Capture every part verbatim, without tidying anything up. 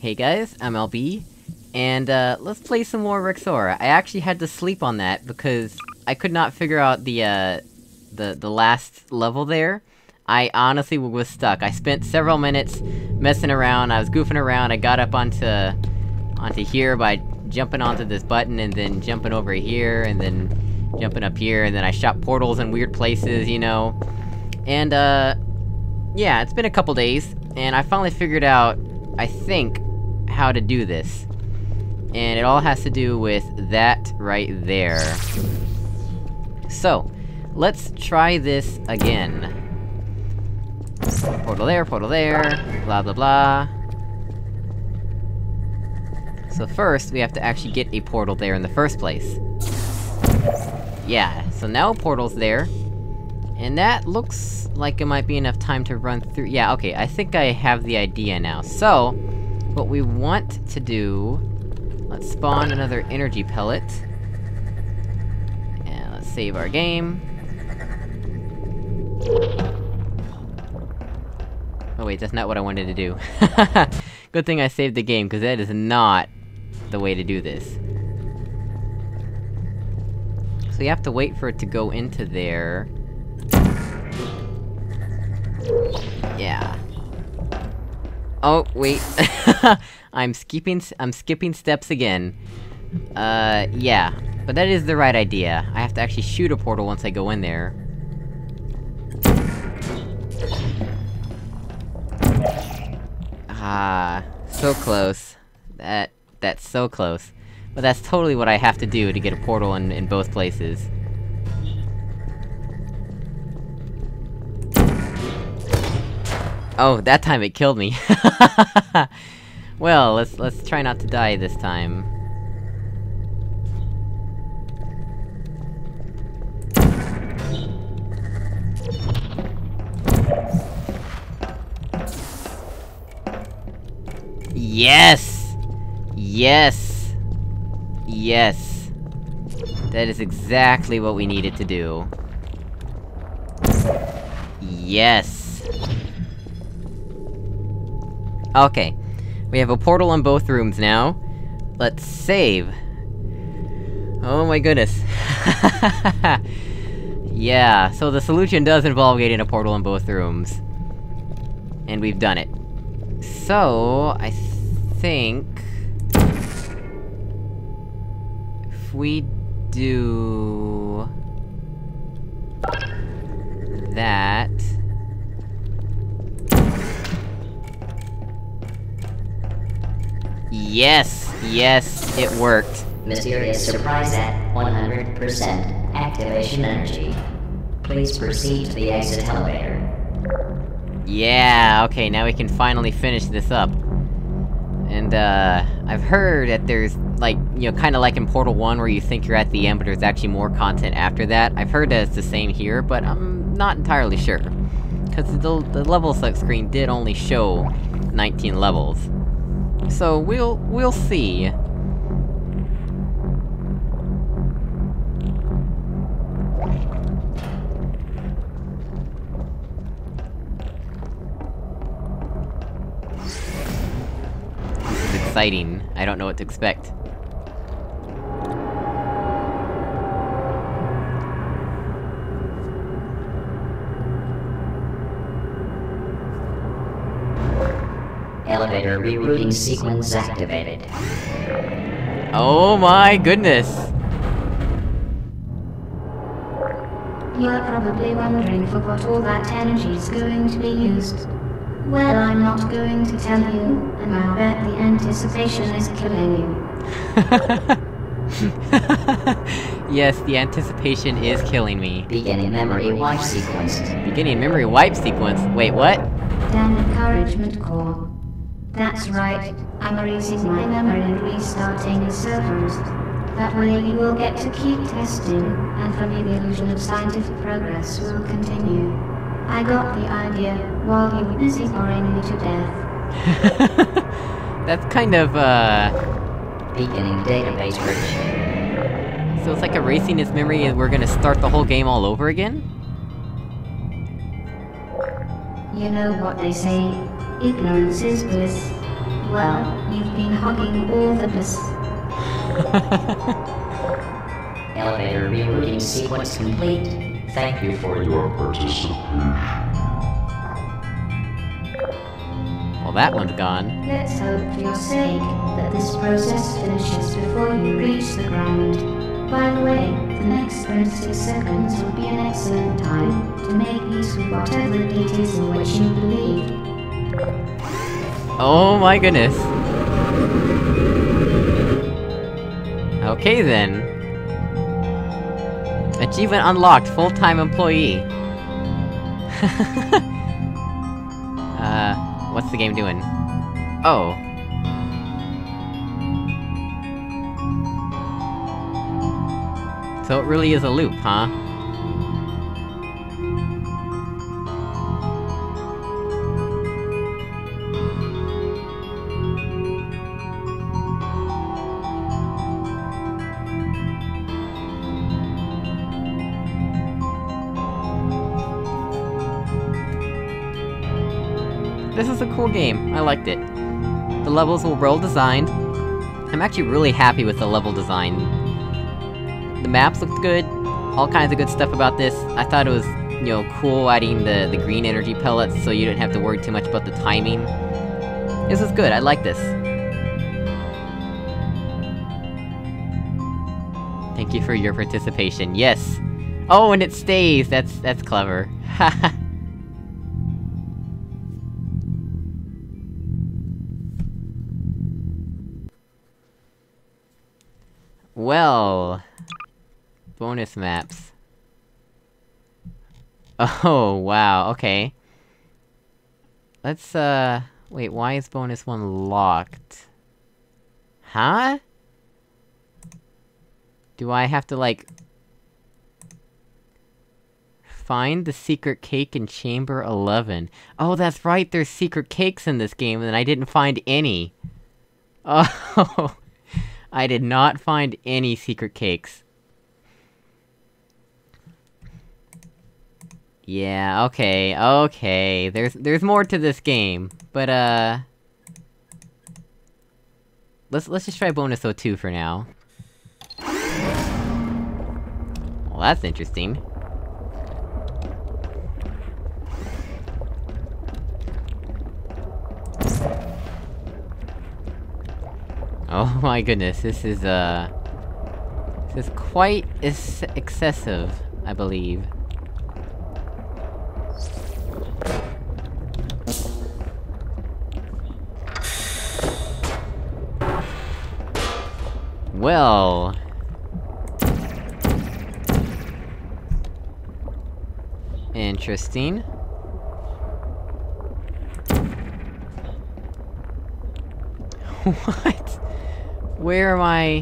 Hey guys, I'm L B, and uh, let's play some more Rexaura. I actually had to sleep on that, because I could not figure out the, uh, the, the last level there. I honestly was stuck. I spent several minutes messing around, I was goofing around, I got up onto... onto here by jumping onto this button, and then jumping over here, and then jumping up here, and then I shot portals in weird places, you know? And, uh... yeah, it's been a couple days, and I finally figured out, I think, how to do this. And it all has to do with that right there. So, let's try this again. Portal there, portal there, blah blah blah. So first, we have to actually get a portal there in the first place. Yeah, so now a portal's there. And that looks like it might be enough time to run through- yeah, okay, I think I have the idea now. So, what we want to do... let's spawn another energy pellet. And let's save our game. Oh wait, that's not what I wanted to do. Good thing I saved the game, because that is not the way to do this. So you have to wait for it to go into there. Yeah. Oh, wait. I'm skipping- I'm skipping steps again. Uh, yeah. But that is the right idea. I have to actually shoot a portal once I go in there. Ah, so close. That- that's so close. But that's totally what I have to do to get a portal in- in both places. Oh, that time it killed me. Well, let's- let's try not to die this time. Yes! Yes! Yes! That is exactly what we needed to do. Yes! Okay, we have a portal in both rooms now. Let's save. Oh my goodness. Yeah, so the solution does involve getting a portal in both rooms. And we've done it. So, I think... if we do... that... yes! Yes, it worked. Mysterious surprise at one hundred percent activation energy. Please proceed to the exit elevator. Yeah, okay, now we can finally finish this up. And, uh, I've heard that there's, like, you know, kinda like in Portal one where you think you're at the end, but there's actually more content after that. I've heard that it's the same here, but I'm not entirely sure. Cause the, the level select screen did only show nineteen levels. So, we'll- we'll see. This is exciting. I don't know what to expect. Elevator rerouting sequence activated. Oh my goodness! You're probably wondering for what all that energy is going to be used. Well, I'm not going to tell you, and I bet the anticipation is killing you. Yes, the anticipation is killing me. Beginning memory wipe sequence. Beginning memory wipe sequence? Wait, what? Damn encouragement core. That's right, I'm erasing my memory and restarting the servers. That way you will get to keep testing, and for me the illusion of scientific progress will continue. I got the idea, while you were busy boring me to death. That's kind of, uh... beginning database breach. So it's like erasing his memory and we're gonna start the whole game all over again? You know what they say. Ignorance is bliss. Well, you've been hogging all the bus. Elevator rerouting sequence complete. Thank you for your participation. Well, that one's gone. Let's hope for your sake that this process finishes before you reach the ground. By the way, the next thirty-six seconds would be an excellent time to make use of whatever details in which you believe. Oh my goodness. Okay then. Achievement unlocked, full-time employee. uh, what's the game doing? Oh. So it really is a loop, huh? This is a cool game, I liked it. The levels were well designed. I'm actually really happy with the level design. The maps looked good, all kinds of good stuff about this. I thought it was, you know, cool adding the, the green energy pellets so you didn't have to worry too much about the timing. This was good, I like this. Thank you for your participation, yes! Oh, and it stays! That's- that's clever. Haha. Well... bonus maps. Oh, wow, okay. Let's, uh... wait, why is bonus one locked? Huh? Do I have to, like... find the secret cake in chamber eleven? Oh, that's right, there's secret cakes in this game, and I didn't find any! Oh! I did not find any secret cakes. Yeah, okay, okay, there's- there's more to this game, but uh... Let's- let's just try bonus oh two for now. Well, that's interesting. Oh my goodness, this is uh... this is quite ex- excessive, I believe. Well... interesting. What? Where am I...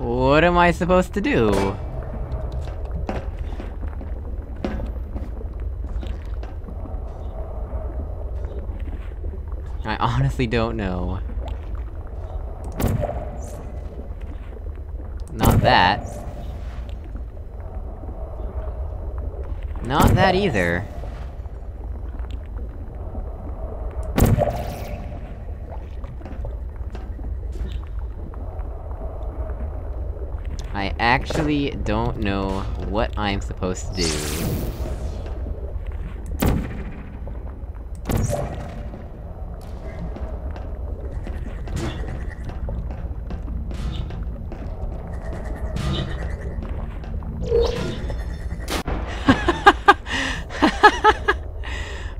what am I supposed to do? I honestly don't know. Not that. Not that either. I actually don't know what I'm supposed to do.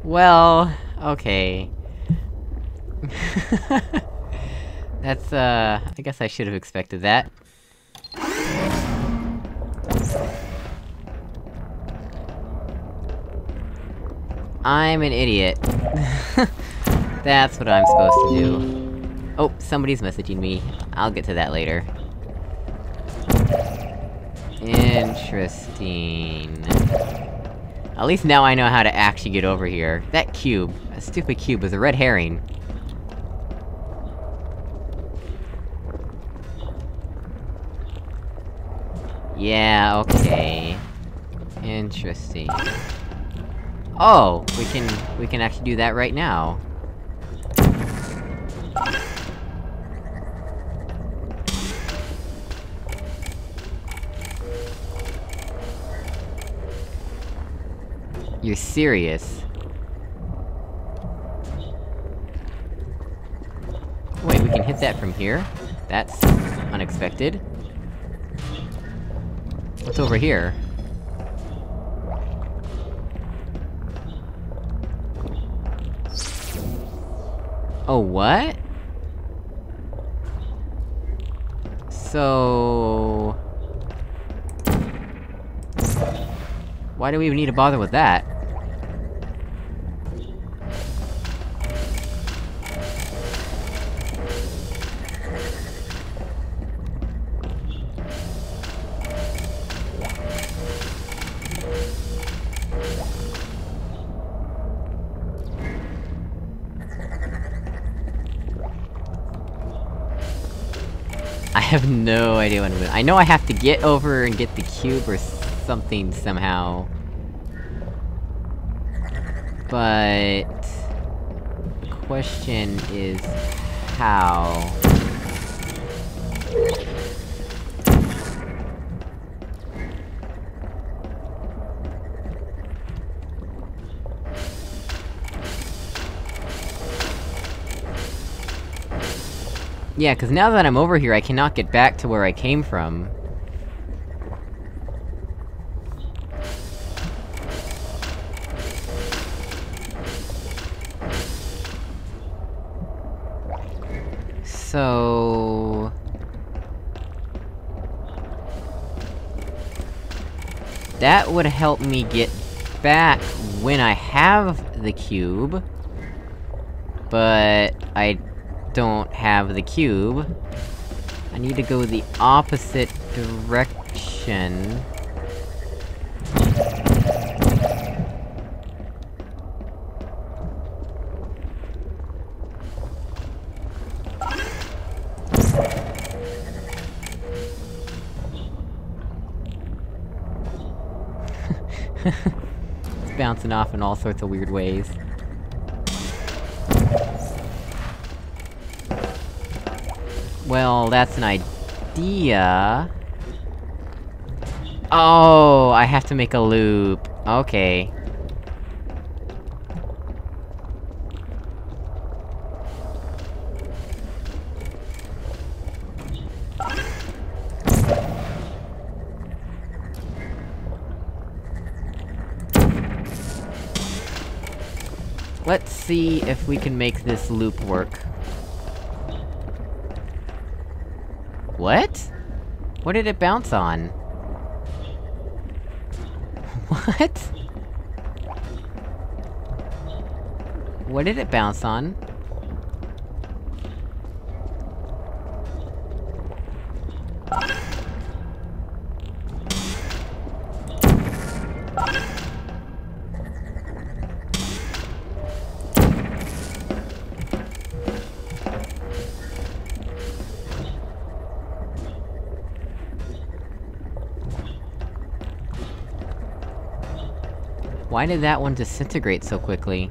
Well, okay. That's, uh... I guess I should've expected that. I'm an idiot. That's what I'm supposed to do. Oh, somebody's messaging me. I'll get to that later. Interesting... at least now I know how to actually get over here. That cube, that stupid cube, was a red herring. Yeah, okay... interesting... oh! We can- we can actually do that right now. You're serious? Wait, we can hit that from here? That's... unexpected. What's over here? Oh, what? So... why do we even need to bother with that? I have no idea what I'm doing. I know I have to get over and get the cube or something somehow. But... the question is... how? Yeah, cause now that I'm over here, I cannot get back to where I came from. So... that would help me get back when I have the cube. But... I... don't have the cube. I need to go the opposite direction. It's bouncing off in all sorts of weird ways. Well, that's an idea... oh, I have to make a loop. Okay. Let's see if we can make this loop work. What? What did it bounce on? What? What did it bounce on? Why did that one disintegrate so quickly?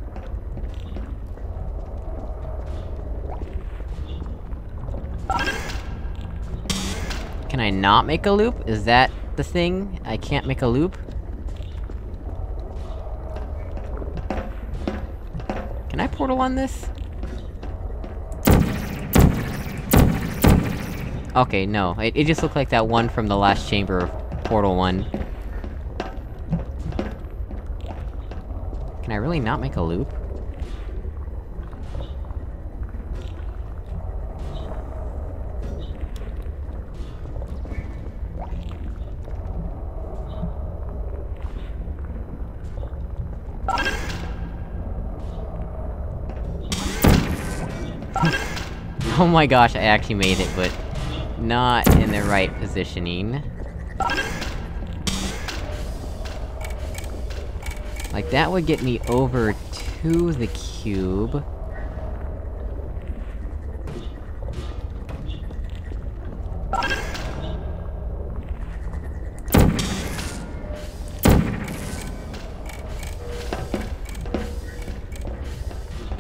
Can I not make a loop? Is that the thing? I can't make a loop? Can I portal on this? Okay, no. It, it just looked like that one from the last chamber of Portal one. Can I really not make a loop? Oh my gosh, I actually made it, but... not in the right positioning. Like, that would get me over to the cube...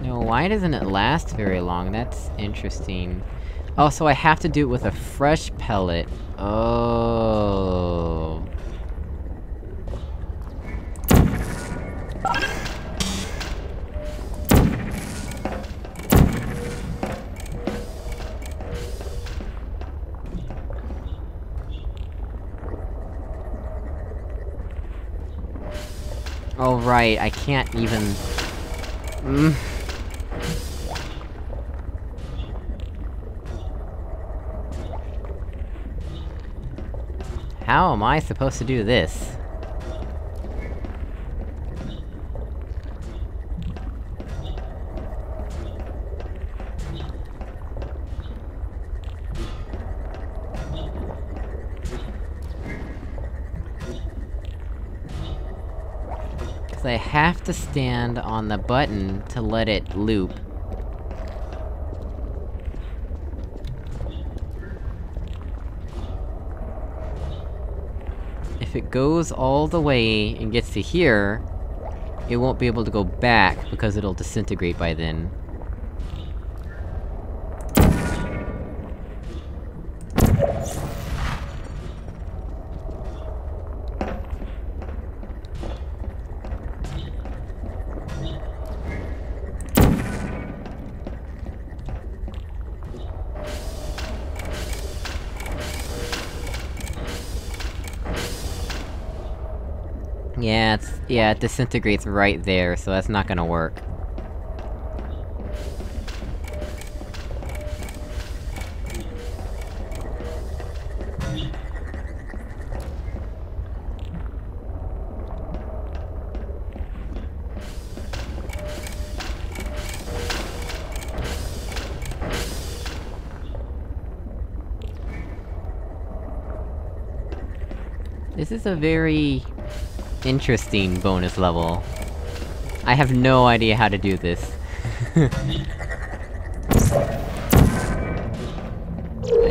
no, why doesn't it last very long? That's interesting. Oh, so I have to do it with a fresh pellet. Oh... Oh, right, I can't even... Mm. How am I supposed to do this? Because I have to stand on the button to let it loop. If it goes all the way and gets to here, it won't be able to go back because it'll disintegrate by then. Yeah, it's- yeah, it disintegrates right there, so that's not gonna work. This is a very... interesting bonus level. I have no idea how to do this. I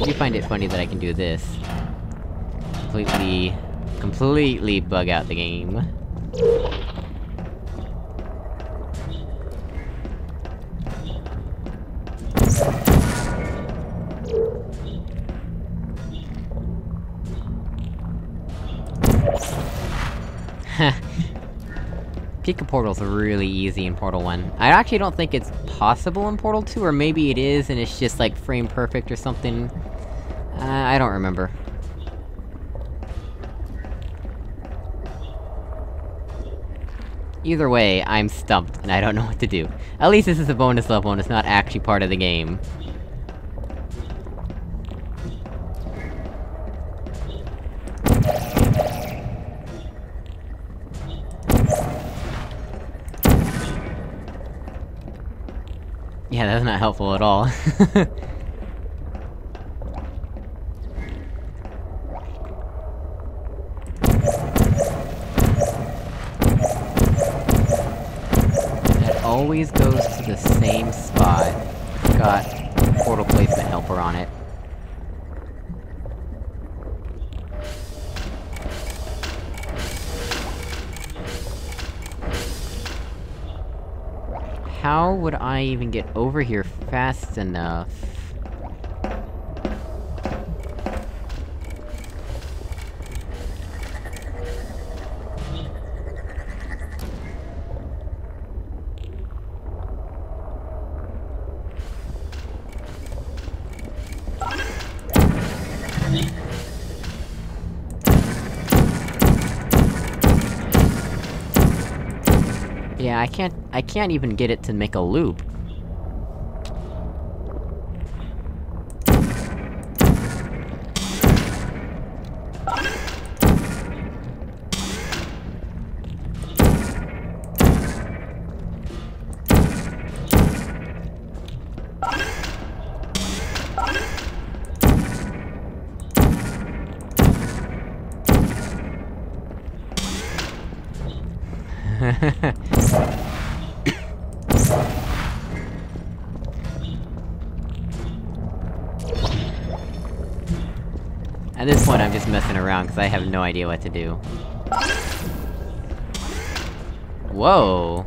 do find it funny that I can do this. Completely... completely bug out the game. Pika Portal's really easy in Portal one. I actually don't think it's possible in Portal two, or maybe it is and it's just like frame perfect or something. Uh, I don't remember. Either way, I'm stumped and I don't know what to do. At least this is a bonus level and it's not actually part of the game. Yeah, that's not helpful at all. It always goes to the same spot. It's got portal placement helper on it. How would I even get over here fast enough? Yeah, I can't- I can't even get it to make a loop. At this point I'm just messing around, because I have no idea what to do. Whoa!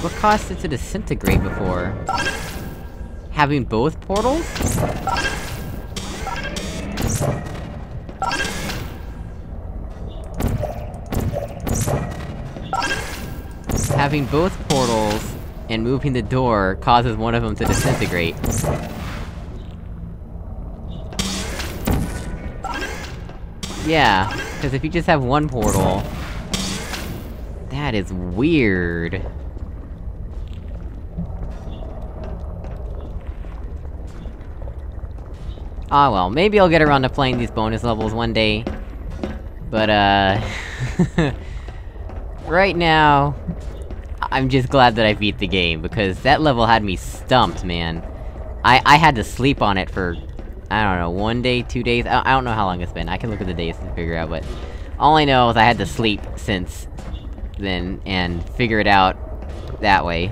What caused it to disintegrate before? Having both portals? having both portals and moving the door causes one of them to disintegrate. Yeah, because if you just have one portal... that is weird. Ah well, maybe I'll get around to playing these bonus levels one day. But uh... right now... I'm just glad that I beat the game, because that level had me stumped, man. I- I had to sleep on it for... I don't know, one day, two days? I, I don't know how long it's been, I can look at the days and figure out, but... all I know is I had to sleep since... then, and figure it out... that way.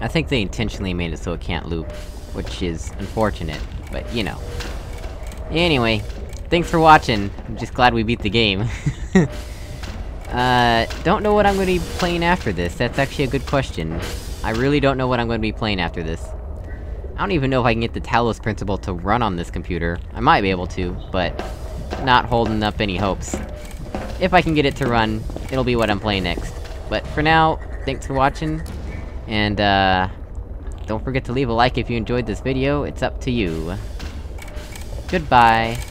I think they intentionally made it so it can't loop, which is unfortunate, but you know. Anyway, thanks for watching, I'm just glad we beat the game. uh, don't know what I'm gonna be playing after this, that's actually a good question. I really don't know what I'm gonna be playing after this. I don't even know if I can get the Talos Principle to run on this computer. I might be able to, but... not holding up any hopes. If I can get it to run, it'll be what I'm playing next. But for now, thanks for watching. And, uh... don't forget to leave a like if you enjoyed this video, it's up to you. Goodbye!